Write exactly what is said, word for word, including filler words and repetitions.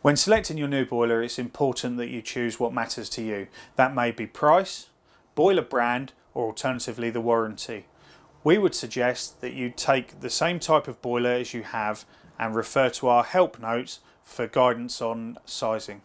When selecting your new boiler, it's important that you choose what matters to you. That may be price, boiler brand, or alternatively the warranty. We would suggest that you take the same type of boiler as you have and refer to our help notes for guidance on sizing.